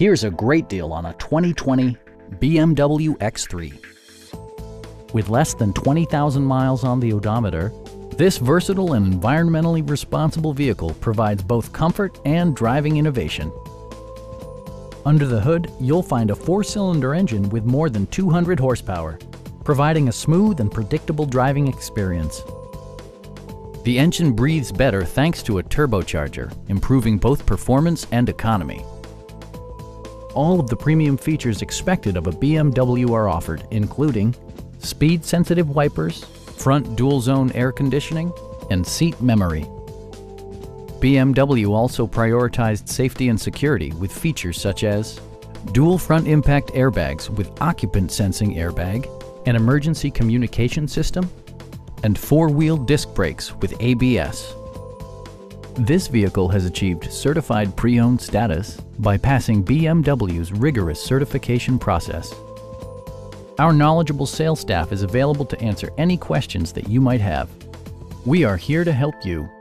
Here's a great deal on a 2020 BMW X3. With less than 20,000 miles on the odometer, this versatile and environmentally responsible vehicle provides both comfort and driving innovation. Under the hood, you'll find a 4-cylinder engine with more than 200 horsepower, providing a smooth and predictable driving experience. The engine breathes better thanks to a turbocharger, improving both performance and economy. All of the premium features expected of a BMW are offered, including speed-sensitive wipers, front dual-zone air conditioning, and seat memory. BMW also prioritized safety and security with features such as dual front impact airbags with occupant sensing airbag, an emergency communication system, and four-wheel disc brakes with ABS. This vehicle has achieved certified pre-owned status by passing BMW's rigorous certification process. Our knowledgeable sales staff is available to answer any questions that you might have. We are here to help you.